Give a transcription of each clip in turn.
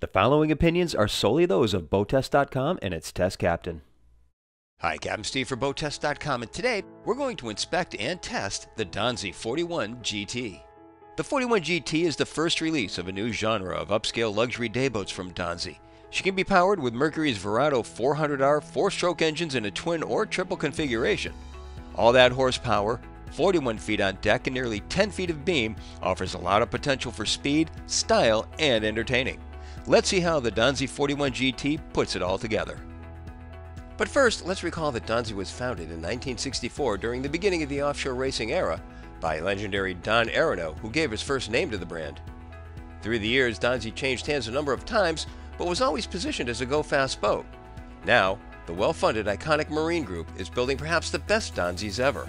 The following opinions are solely those of BoatTest.com and its test captain. Hi, Captain Steve for BoatTest.com, and today we're going to inspect and test the Donzi 41GT. The 41GT is the first release of a new genre of upscale luxury dayboats from Donzi. She can be powered with Mercury's Verado 400R 4-stroke engines in a twin or triple configuration. All that horsepower, 41 feet on deck and nearly 10 feet of beam, offers a lot of potential for speed, style, and entertaining. Let's see how the Donzi 41GT puts it all together. But first, let's recall that Donzi was founded in 1964 during the beginning of the offshore racing era by legendary Don Arano, who gave his first name to the brand. Through the years, Donzi changed hands a number of times, but was always positioned as a go-fast boat. Now, the well-funded, iconic Marine Group is building perhaps the best Donzis ever.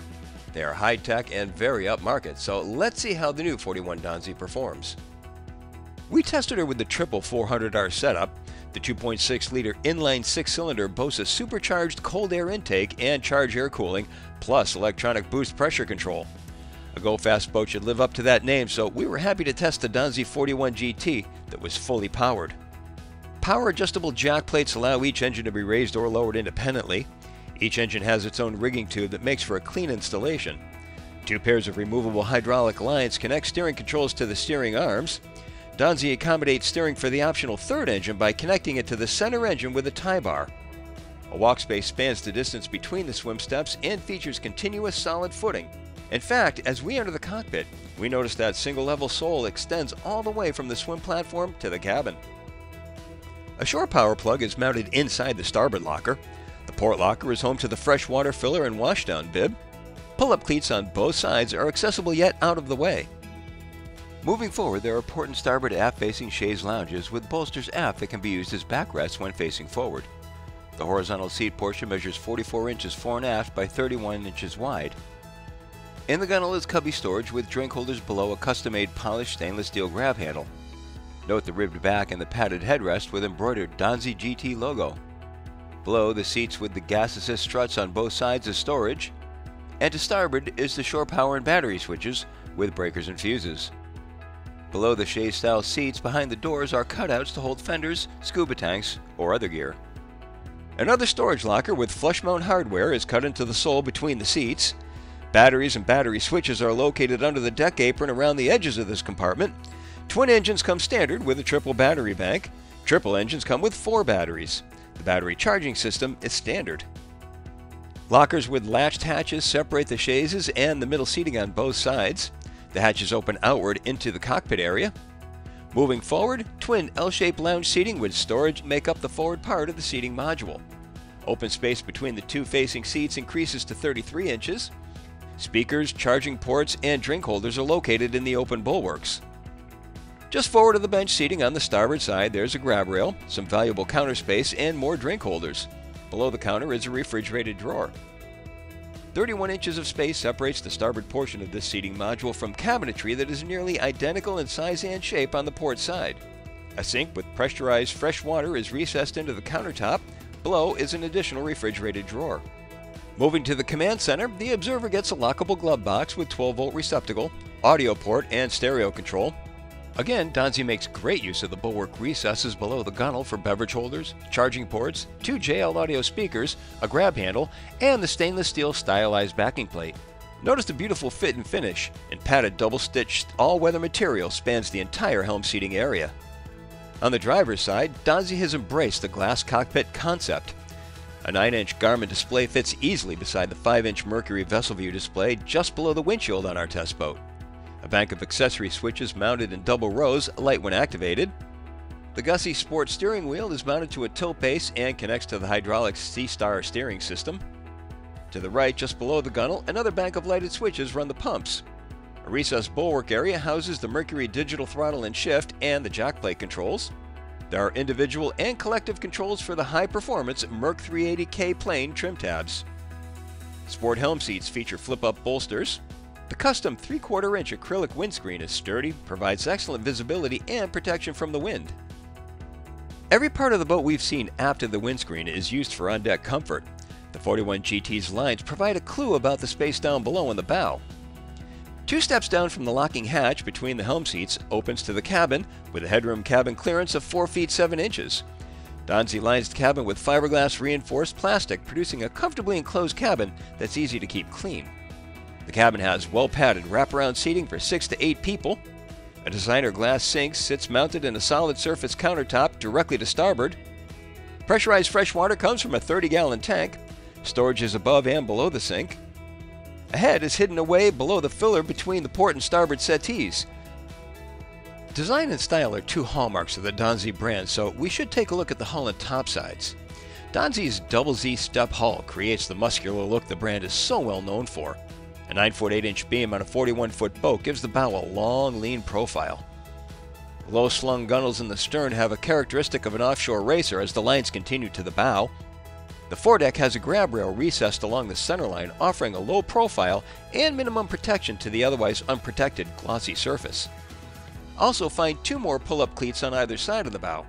They are high-tech and very upmarket, so let's see how the new 41 Donzi performs. We tested her with the triple 400R setup. The 2.6-liter inline six-cylinder boasts a supercharged cold air intake and charge air cooling, plus electronic boost pressure control. A go-fast boat should live up to that name, so we were happy to test the Donzi 41GT that was fully powered. Power-adjustable jack plates allow each engine to be raised or lowered independently. Each engine has its own rigging tube that makes for a clean installation. Two pairs of removable hydraulic lines connect steering controls to the steering arms. Donzi accommodates steering for the optional third engine by connecting it to the center engine with a tie bar. A walk space spans the distance between the swim steps and features continuous solid footing. In fact, as we enter the cockpit, we notice that single-level sole extends all the way from the swim platform to the cabin. A shore power plug is mounted inside the starboard locker. The port locker is home to the freshwater filler and washdown bib. Pull-up cleats on both sides are accessible yet out of the way. Moving forward, there are port and starboard aft-facing chaise lounges with bolsters aft that can be used as backrests when facing forward. The horizontal seat portion measures 44 inches fore and aft by 31 inches wide. In the gunnel is cubby storage with drink holders below a custom-made polished stainless steel grab handle. Note the ribbed back and the padded headrest with embroidered Donzi GT logo. Below, the seats with the gas assist struts on both sides is storage, and to starboard is the shore power and battery switches with breakers and fuses. Below the chaise-style seats behind the doors are cutouts to hold fenders, scuba tanks, or other gear. Another storage locker with flush-mount hardware is cut into the sole between the seats. Batteries and battery switches are located under the deck apron around the edges of this compartment. Twin engines come standard with a triple battery bank. Triple engines come with 4 batteries. The battery charging system is standard. Lockers with latched hatches separate the chaises and the middle seating on both sides. The hatches open outward into the cockpit area. Moving forward, twin L-shaped lounge seating with storage make up the forward part of the seating module. Open space between the two facing seats increases to 33 inches. Speakers, charging ports, and drink holders are located in the open bulwarks. Just forward of the bench seating on the starboard side, there's a grab rail, some valuable counter space, and more drink holders. Below the counter is a refrigerated drawer. 31 inches of space separates the starboard portion of this seating module from cabinetry that is nearly identical in size and shape on the port side. A sink with pressurized fresh water is recessed into the countertop. Below is an additional refrigerated drawer. Moving to the command center, the observer gets a lockable glove box with 12-volt receptacle, audio port, and stereo control. Again, Donzi makes great use of the bulwark recesses below the gunnel for beverage holders, charging ports, 2 JL audio speakers, a grab handle, and the stainless steel stylized backing plate. Notice the beautiful fit and finish, and padded double-stitched all-weather material spans the entire helm seating area. On the driver's side, Donzi has embraced the glass cockpit concept. A 9-inch Garmin display fits easily beside the 5-inch Mercury VesselView display just below the windshield on our test boat. A bank of accessory switches mounted in double rows, light when activated. The Gussy Sport steering wheel is mounted to a tilt base and connects to the hydraulic SeaStar steering system. To the right, just below the gunnel, another bank of lighted switches run the pumps. A recessed bulwark area houses the Mercury digital throttle and shift and the jackplate controls. There are individual and collective controls for the high-performance Merc 380K plane trim tabs. Sport helm seats feature flip-up bolsters. The custom 3/4-inch acrylic windscreen is sturdy, provides excellent visibility and protection from the wind. Every part of the boat we've seen aft of the windscreen is used for on-deck comfort. The 41GT's lines provide a clue about the space down below in the bow. Two steps down from the locking hatch between the helm seats opens to the cabin with a headroom cabin clearance of 4 feet 7 inches. Donzi lines the cabin with fiberglass reinforced plastic, producing a comfortably enclosed cabin that's easy to keep clean. The cabin has well-padded wraparound seating for 6 to 8 people. A designer glass sink sits mounted in a solid surface countertop directly to starboard. Pressurized fresh water comes from a 30-gallon tank. Storage is above and below the sink. A head is hidden away below the filler between the port and starboard settees. Design and style are two hallmarks of the Donzi brand, so we should take a look at the hull and topsides. Donzi's double Z step hull creates the muscular look the brand is so well known for. A 9-foot 8-inch beam on a 41-foot boat gives the bow a long, lean profile. Low-slung gunnels in the stern have a characteristic of an offshore racer as the lines continue to the bow. The foredeck has a grab rail recessed along the centerline, offering a low profile and minimum protection to the otherwise unprotected, glossy surface. Also find 2 more pull-up cleats on either side of the bow.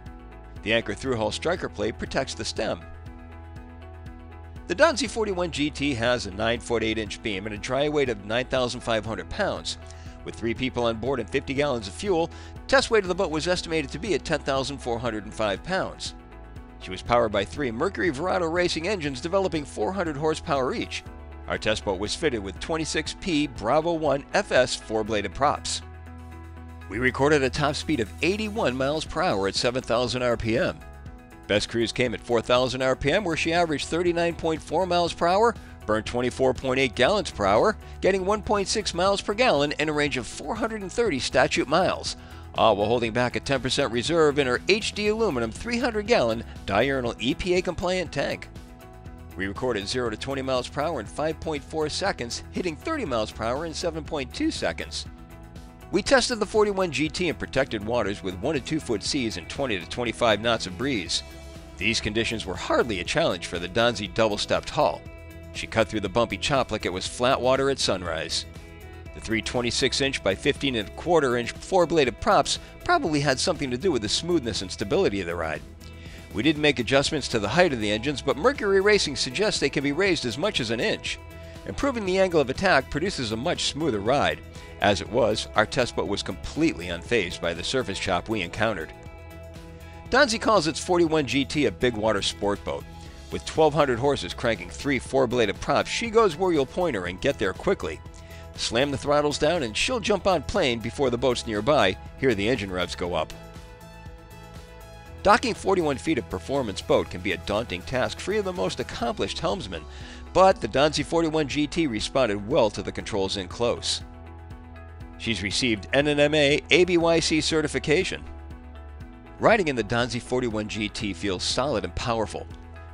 The anchor through-hull striker plate protects the stem. The Donzi 41GT has a 9-foot 8-inch beam and a dry weight of 9,500 pounds. With 3 people on board and 50 gallons of fuel, test weight of the boat was estimated to be at 10,405 pounds. She was powered by 3 Mercury Verado Racing engines developing 400 horsepower each. Our test boat was fitted with 26P Bravo 1 FS 4-bladed props. We recorded a top speed of 81 miles per hour at 7,000 RPM. Best cruise came at 4,000 RPM, where she averaged 39.4 miles per hour, burned 24.8 gallons per hour, getting 1.6 miles per gallon and a range of 430 statute miles, all while holding back a 10% reserve in her HD aluminum 300-gallon diurnal EPA-compliant tank. We recorded 0 to 20 miles per hour in 5.4 seconds, hitting 30 miles per hour in 7.2 seconds. We tested the 41GT in protected waters with 1 to 2 foot seas and 20 to 25 knots of breeze. These conditions were hardly a challenge for the Donzi double-stepped hull. She cut through the bumpy chop like it was flat water at sunrise. The 3 26-inch by 15 1/4-inch 4-bladed props probably had something to do with the smoothness and stability of the ride. We did make adjustments to the height of the engines, but Mercury Racing suggests they can be raised as much as an inch. Improving the angle of attack produces a much smoother ride. As it was, our test boat was completely unfazed by the surface chop we encountered. Donzi calls its 41GT a big water sport boat. With 1,200 horses cranking 3 4-bladed props, she goes where you'll point her and get there quickly. Slam the throttles down and she'll jump on plane before the boats nearby hear the engine revs go up. Docking 41 feet of performance boat can be a daunting task free of the most accomplished helmsman, but the Donzi 41GT responded well to the controls in close. She's received NNMA ABYC certification. Riding in the Donzi 41GT feels solid and powerful.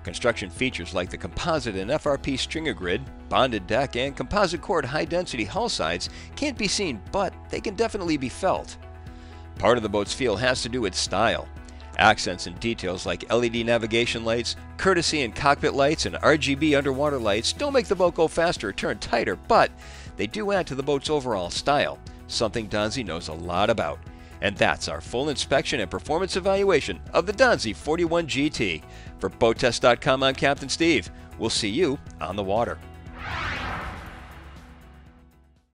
Construction features like the composite and FRP stringer grid, bonded deck, and composite cord high-density hull sides can't be seen, but they can definitely be felt. Part of the boat's feel has to do with style. Accents and details like LED navigation lights, courtesy and cockpit lights, and RGB underwater lights don't make the boat go faster or turn tighter, but they do add to the boat's overall style, something Donzi knows a lot about. And that's our full inspection and performance evaluation of the Donzi 41GT. For BoatTest.com, I'm Captain Steve. We'll see you on the water.